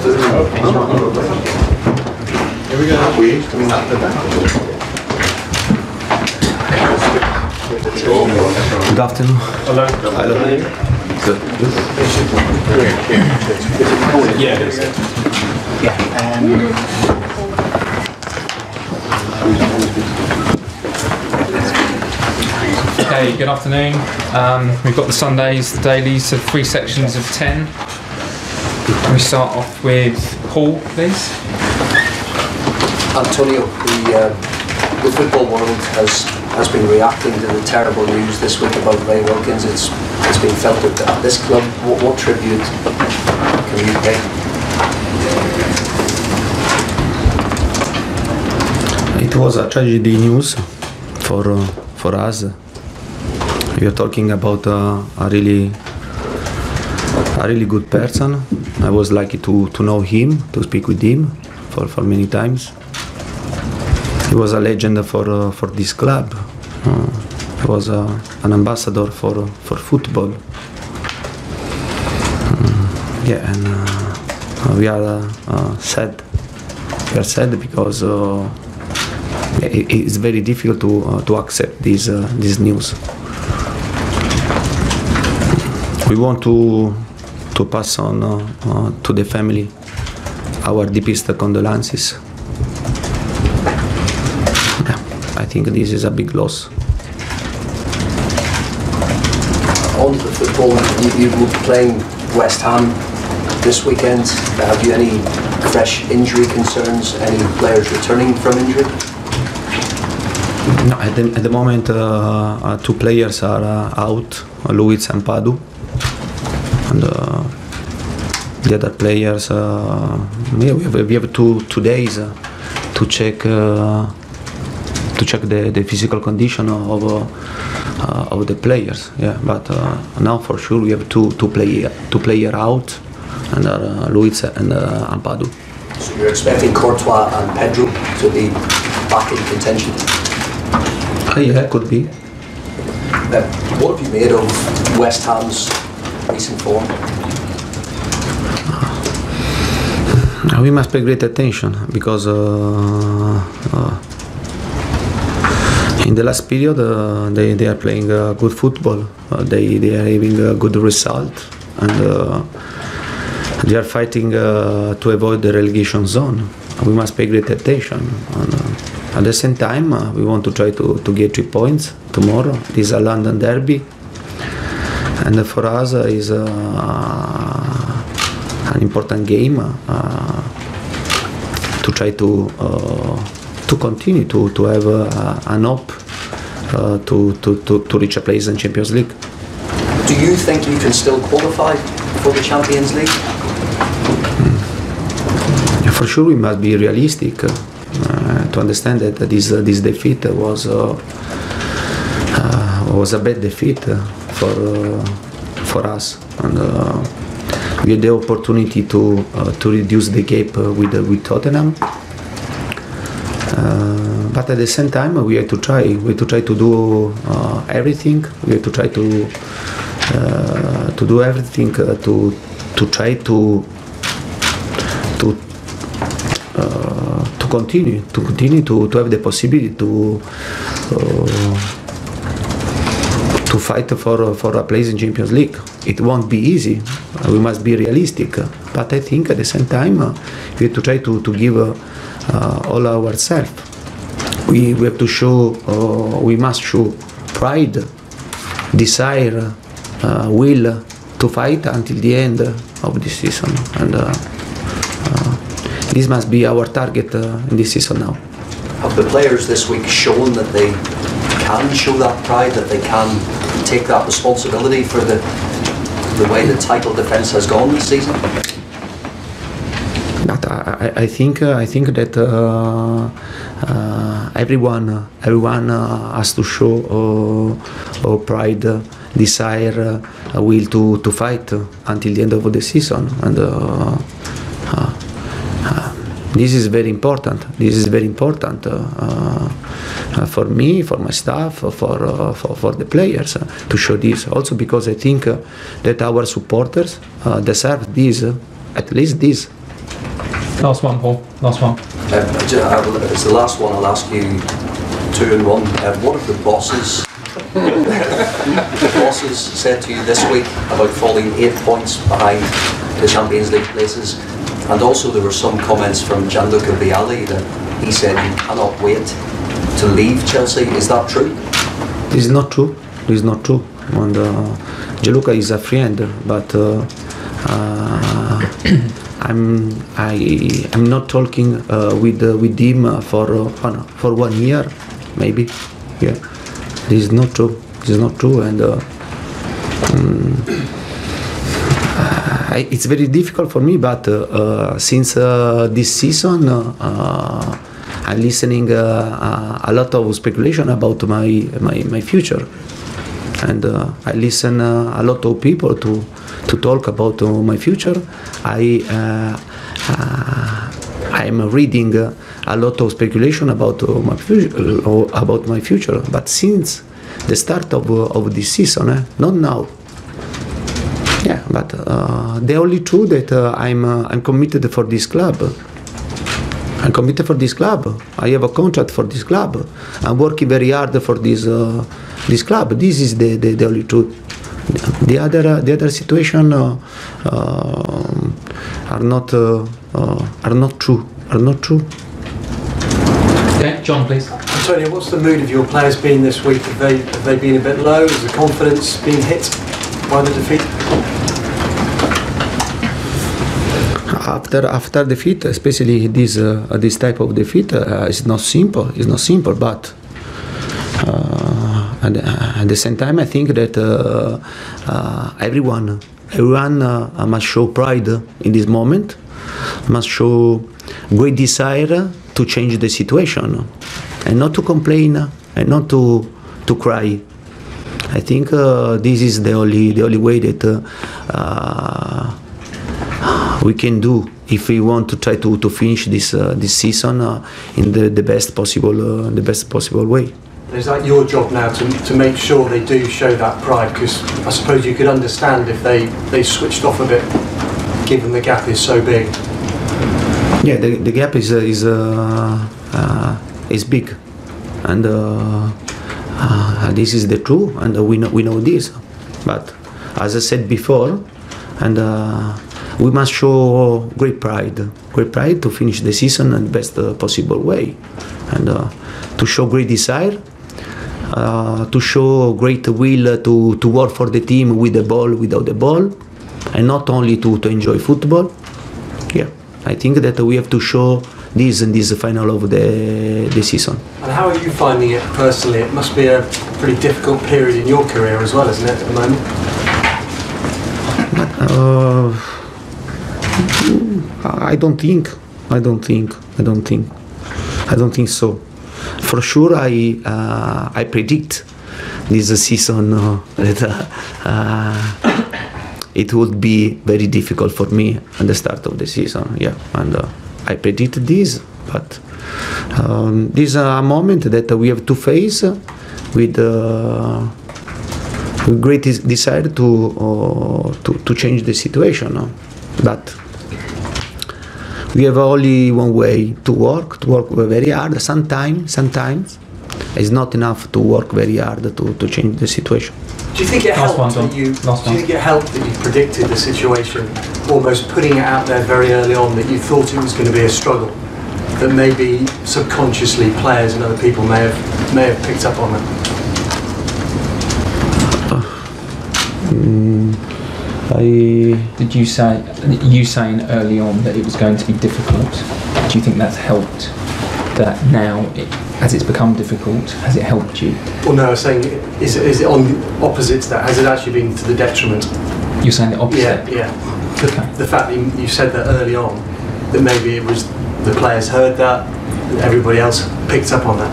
Here we go. We're coming out the back. Good afternoon. Hello. Hello. Good. Yeah, it is. Yeah. Okay, good afternoon. We've got the Sundays, the dailies, so three sections of 10. Can we start off with Paul, please? Antonio, the football world has been reacting to the terrible news this week about Ray Wilkins. It's been felt at this club. What tribute can you pay? It was a tragedy news for us. We are talking about a really good person. I was lucky to know him, to speak with him for many times. He was a legend for this club. He was an ambassador for football. We are sad. We are sad because it's very difficult to accept this news. We want to pass on to the family our deepest condolences. I think this is a big loss. On the football, you will be playing West Ham this weekend. Have you any fresh injury concerns? Any players returning from injury? No, at the moment, two players are out, Luiz and Ampadu. And the other players, we have 2 days to check. To check the physical condition of the players, yeah. But now for sure we have two player out, and Luiz and Ampadu. So you're expecting Courtois and Pedro to be back in contention? Yeah, could be. What have you made of West Ham's recent form? We must pay great attention because. In the last period, they are playing good football. They are having a good result, and they are fighting to avoid the relegation zone. We must pay great attention. And, at the same time, we want to try to get 3 points tomorrow. This is a London derby, and for us is an important game to try to. To continue to have an hope to reach a place in Champions League. Do you think you can still qualify for the Champions League? For sure, we must be realistic to understand that this defeat was a bad defeat for us, and we had the opportunity to reduce the gap with Tottenham. But at the same time, we have to try. We have to try to do everything. We have to try to do everything to try to continue to have the possibility to fight for a place in Champions League. It won't be easy. We must be realistic. But I think at the same time, we have to try to give. All ourselves. We have to show, we must show pride, desire, will to fight until the end of this season. And this must be our target in this season now. Have the players this week shown that they can show that pride, that they can take that responsibility for the way the title defence has gone this season? But I think that everyone has to show pride, desire, a will to fight until the end of the season, and this is very important. This is very important for me, for my staff, for the players to show this. Also because I think that our supporters deserve this, at least this. Last one, Paul. Last one. It's the last one. I'll ask you two in one. What have the bosses said to you this week about falling 8 points behind the Champions League places? And also there were some comments from Gianluca Vialli that he said he cannot wait to leave Chelsea. Is that true? It's not true. It's not true. And Gianluca is a friend, but I'm not talking with him for 1 year, maybe. Yeah, this is not true. This is not true, and it's very difficult for me. But since this season, I'm listening a lot of speculation about my future. And I listen a lot of people to talk about my future. I'm reading a lot of speculation about my future. But since the start of this season, not now. Yeah, but the only truth that I'm committed for this club. I'm committed for this club. I have a contract for this club. I'm working very hard for this. This club, this is the only truth. The other situation are not true. Yeah, John, please. Antonio, what's the mood of your players been this week? Have they been a bit low? Is the confidence being hit by the defeat? After defeat, especially this type of defeat, it's not simple. It's not simple, but. And at the same time, I think that everyone must show pride in this moment, must show great desire to change the situation, and not to complain and not to cry. I think this is the only way that we can do if we want to try to finish this season in the best possible way. Is that your job now to make sure they do show that pride? Because I suppose you could understand if they switched off a bit, given the gap is so big. Yeah, the gap is big, and this is the truth, and we know this. But as I said before, and we must show great pride to finish the season in the best possible way, and to show great desire. To show great will to work for the team with the ball, without the ball, and not only to enjoy football. Yeah, I think that we have to show this in this final of the season. And how are you finding it personally? It must be a pretty difficult period in your career as well, isn't it, at the moment? I don't think so. For sure, I predict this season that it would be very difficult for me at the start of the season. Yeah, and I predict this, but this is a moment that we have to face with great desire to change the situation. But we have only one way to work very hard. Sometimes it's not enough to work very hard to change the situation. Do you think it helped that you predicted the situation, almost putting it out there very early on, that you thought it was going to be a struggle, that maybe subconsciously players and other people may have picked up on it? Did you say, early on that it was going to be difficult? Do you think that's helped? That now, as it's become difficult, has it helped you? Well, no, I was saying, is it on the opposite to that? Has it actually been to the detriment? You're saying the opposite? Yeah. Okay. The fact that you said that early on, that maybe it was the players heard that, everybody else picked up on that.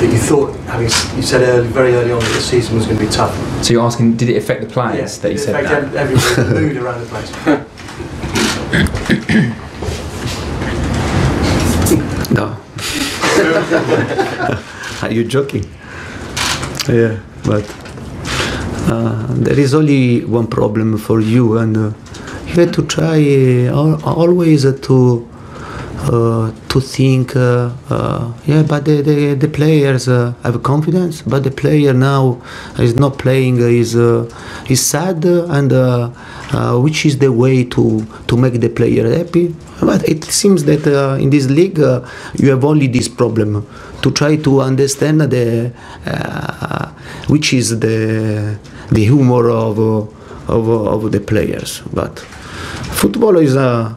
That you thought, you said very early on that the season was going to be tough. So you're asking, did it affect the players? Yes, that you said that? It affected everybody's mood around the place. No. Are you joking? Yeah, but there is only one problem for you, and you have to try always to to think, yeah, but the players have confidence, but the player now is not playing, is sad, and which is the way to make the player happy. But it seems that in this league you have only this problem, to try to understand the which is the humor of the players. But football is a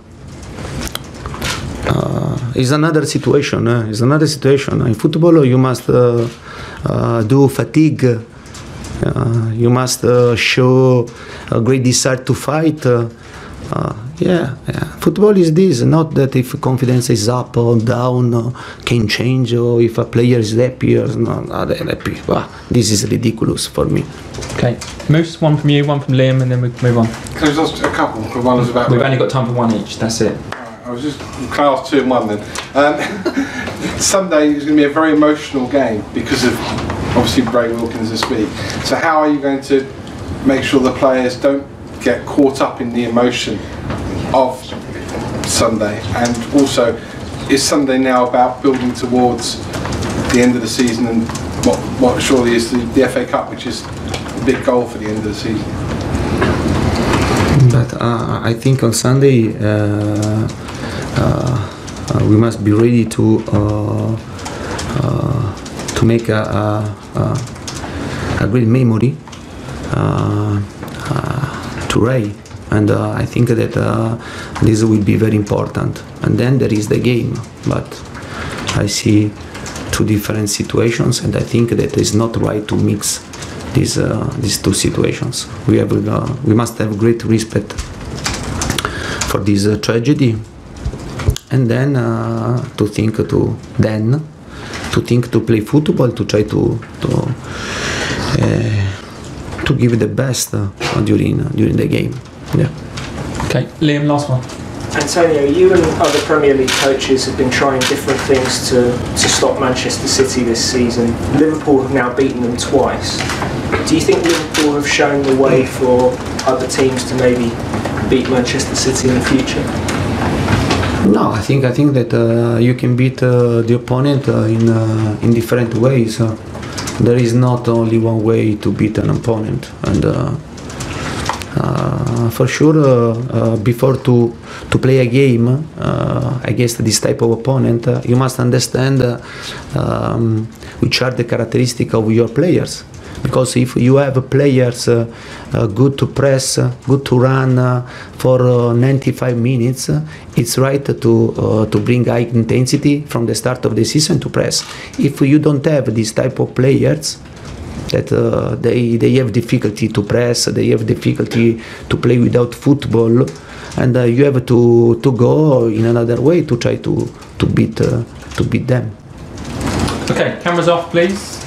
is another situation. Is another situation. In football, you must do fatigue. You must show a great desire to fight. Yeah. Football is this. Not that if confidence is up or down, can change, or if a player is happy or not happy. Wow, this is ridiculous for me. Okay, Moose, one from you, one from Liam, and then we move on. Can I just ask a couple? One is about. We've only got time for one each. That's it. I was just class 2 and 1 then. Sunday is going to be a very emotional game because of obviously Ray Wilkins this week. So how are you going to make sure the players don't get caught up in the emotion of Sunday? And also, is Sunday now about building towards the end of the season and what surely is the FA Cup, which is a big goal for the end of the season? But I think on Sunday we must be ready to make a great memory to Ray, and I think that this will be very important. And then there is the game, but I see two different situations, and I think that it's not right to mix these two situations. We must have great respect for this tragedy. And then to think to play football, to try to give the best during the game. Yeah. Okay, Liam, last one. Antonio, you and other Premier League coaches have been trying different things to stop Manchester City this season. Liverpool have now beaten them twice. Do you think Liverpool have shown the way for other teams to maybe beat Manchester City in the future? No, I think that you can beat the opponent in different ways. There is not only one way to beat an opponent, and for sure, before to play a game against this type of opponent, you must understand which are the characteristics of your players. Because if you have players good to press, good to run for 95 minutes, it's right to bring high intensity from the start of the season to press. If you don't have this type of players, that they have difficulty to press, they have difficulty to play without football, and you have to go in another way to try to beat them. Okay, cameras off, please.